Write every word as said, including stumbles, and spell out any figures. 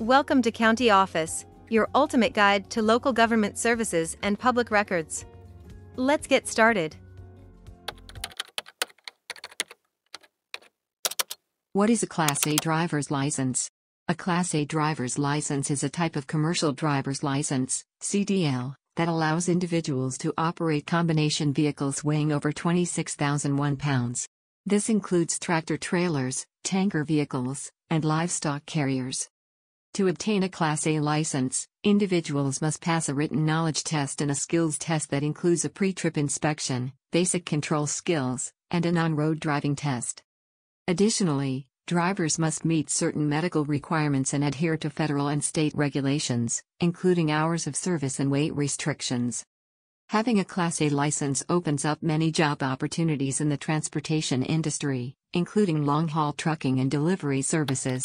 Welcome to County Office, your ultimate guide to local government services and public records. Let's get started. What is a Class A driver's license? A Class A driver's license is a type of commercial driver's license, C D L, that allows individuals to operate combination vehicles weighing over twenty-six thousand one pounds. This includes tractor trailers, tanker vehicles, and livestock carriers. To obtain a Class A license, individuals must pass a written knowledge test and a skills test that includes a pre-trip inspection, basic control skills, and an on-road driving test. Additionally, drivers must meet certain medical requirements and adhere to federal and state regulations, including hours of service and weight restrictions. Having a Class A license opens up many job opportunities in the transportation industry, including long-haul trucking and delivery services.